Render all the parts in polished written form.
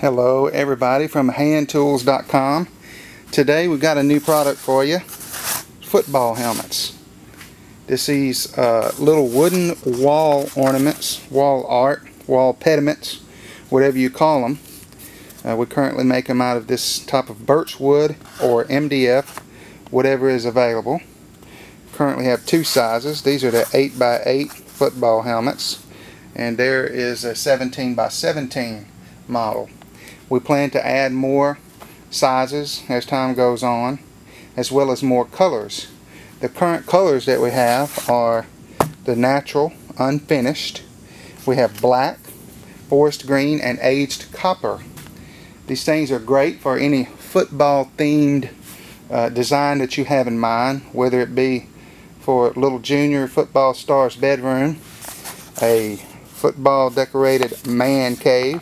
Hello everybody from handtools.com. Today we've got a new product for you. Football helmets. This is little wooden wall ornaments, wall art, wall pediments, whatever you call them. We currently make them out of this type of birch wood or MDF, whatever is available. Currently have two sizes. These are the 8x8 football helmets, and there is a 17x17 model. We plan to add more sizes as time goes on, as well as more colors. The current colors that we have are the natural, unfinished. We have black, forest green, and aged copper. These things are great for any football themed design that you have in mind, whether it be for little junior football star's bedroom, a football decorated man cave,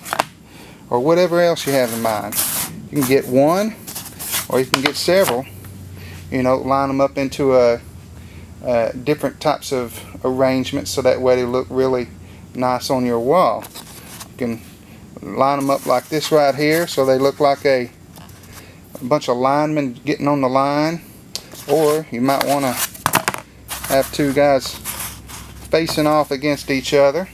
or whatever else you have in mind. You can get one, or you can get several. You know, line them up into different types of arrangements so that way they look really nice on your wall. You can line them up like this right here so they look like a bunch of linemen getting on the line. Or you might want to have two guys facing off against each other.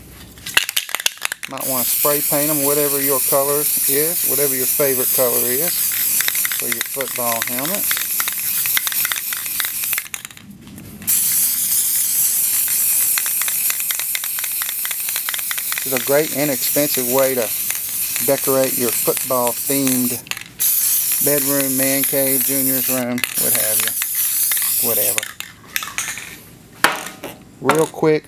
Might want to spray paint them, whatever your color is, whatever your favorite color is for your football helmet. It's a great inexpensive way to decorate your football themed bedroom, man cave, junior's room, what have you, whatever. Real quick,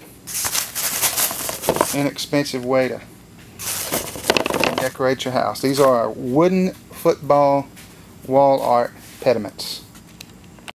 inexpensive way to decorate your house. These are wooden football wall art pediments.